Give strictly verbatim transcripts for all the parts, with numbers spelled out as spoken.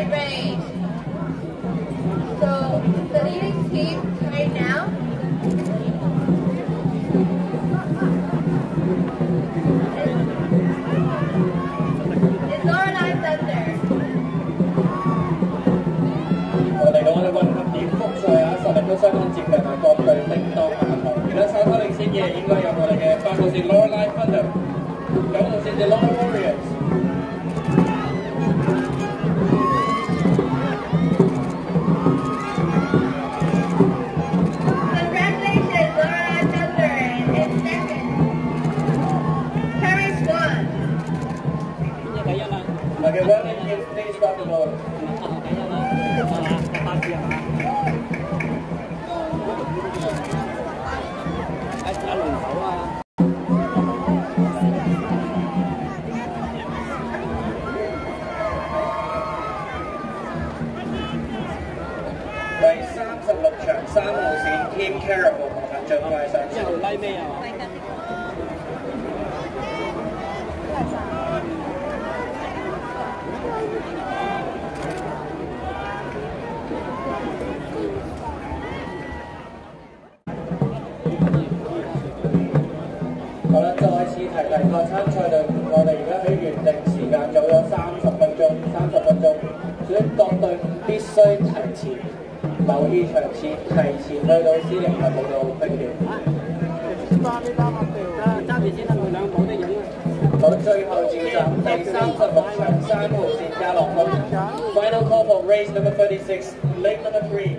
wide range. So the lyrics keep right now. It's all lives up there. So they don't have one deep book, so I asked them to sign on check that I got the link down. You know, some of the things here, you know, you're going to get back to the lower life under. Don't you see the lower warriors? Final call for race number thirty-six, leg number three.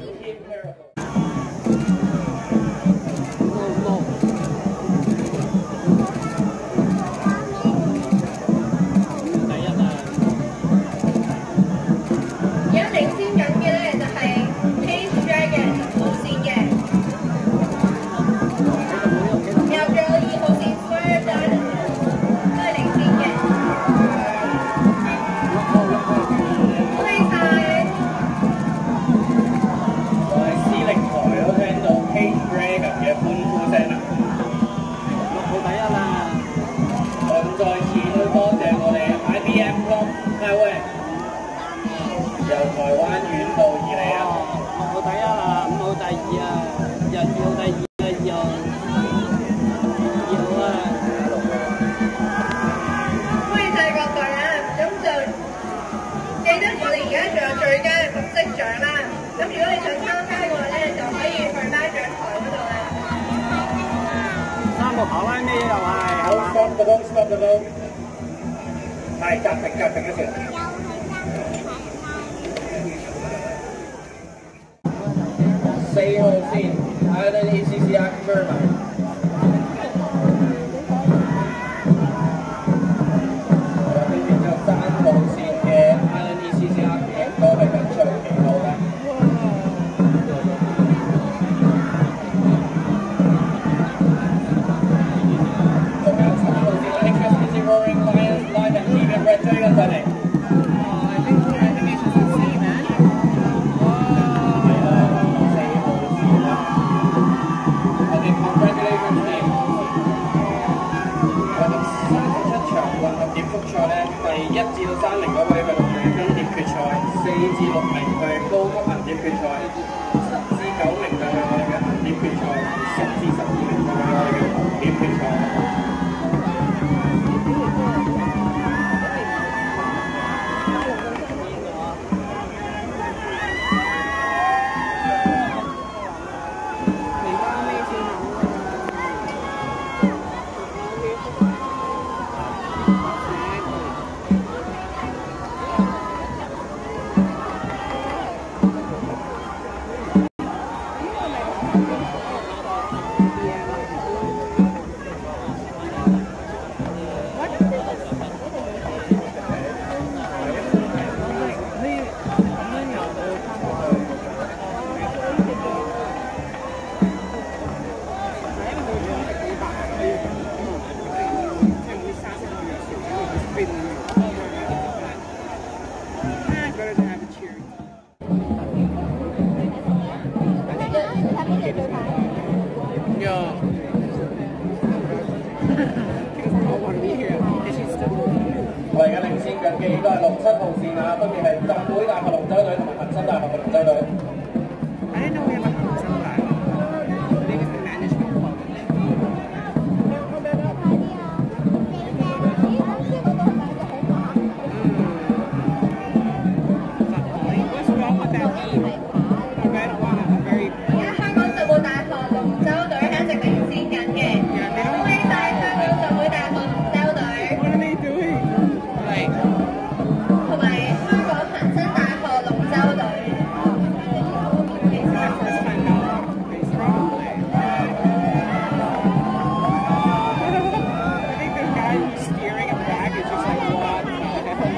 接近嘅，應該係六七號線啊，分別係浸會大學龍舟隊同埋恒生大學嘅龍舟隊。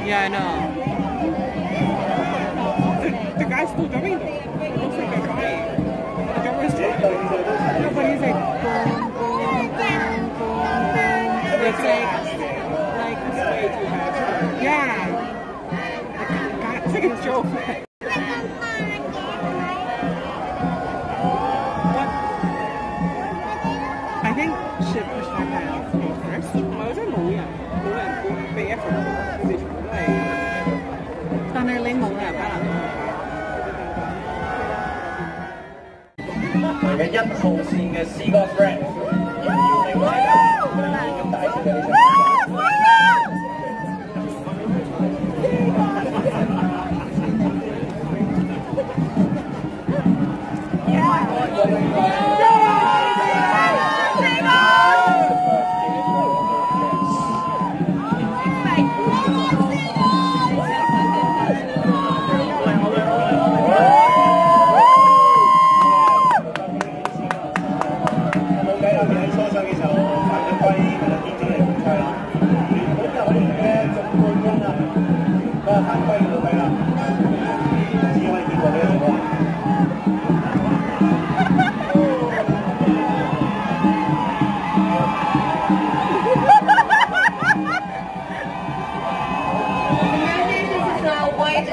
Yeah, I know. The, the guy's still jumping though. It looks like they're trying. The jumper is still jumping. No, but he's like, boom, boom, boom, boom. It's like, like, it's way too fast. Yeah. It's like a joke. I think should push back that first. Why was it Malia? They effort. Con này lên màu đẹp à? Cái nhất hồ sen cái seagull brand.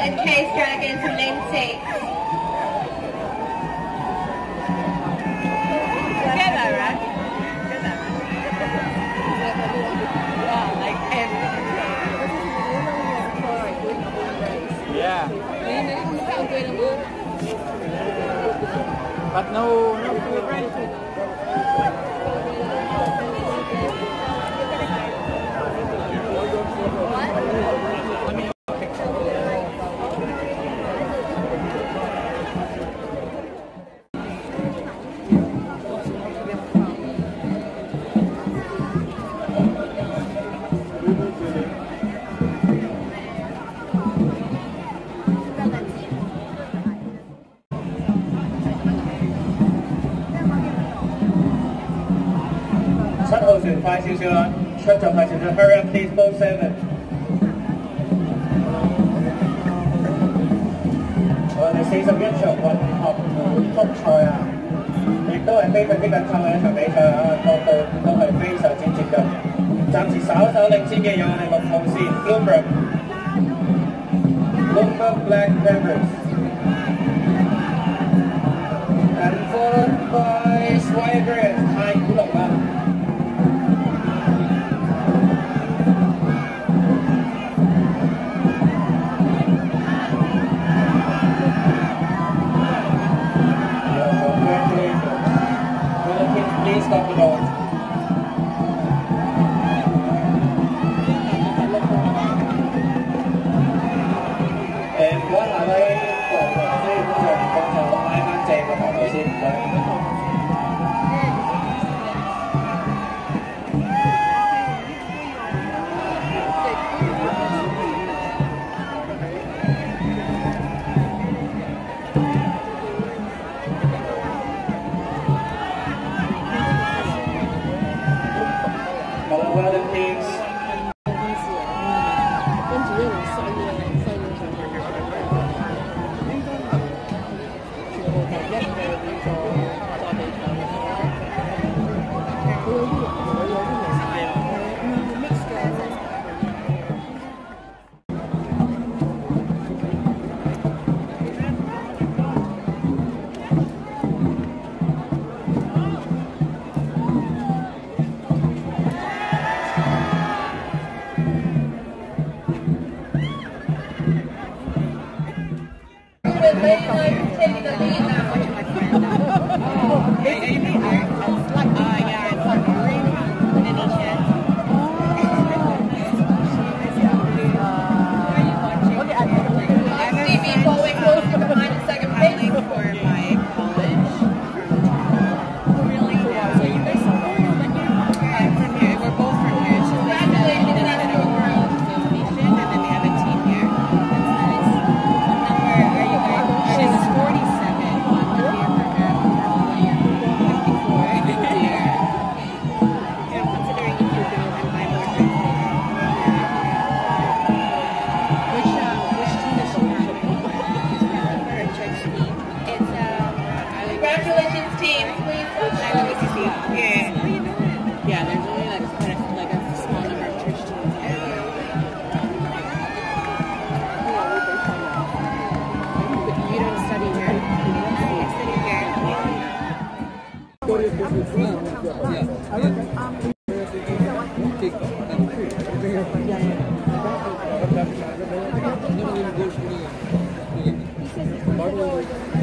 And Case Dragon to lane six. Get that right? Get that right? Wow, like everything. Yeah. But no, no, we're ready to. What? Five two two on. Shut up, five two two. Hurry up, please. Boat seven. Well, the season one shot one top top 賽啊，亦都係非常之緊湊嘅一場比賽啊，各隊都係非常之接近嘅。暫時稍稍領先嘅有我哋六號線 Bloomberg Bloomberg Black Panthers and followed by Swagger 太古龍啊。Yeah.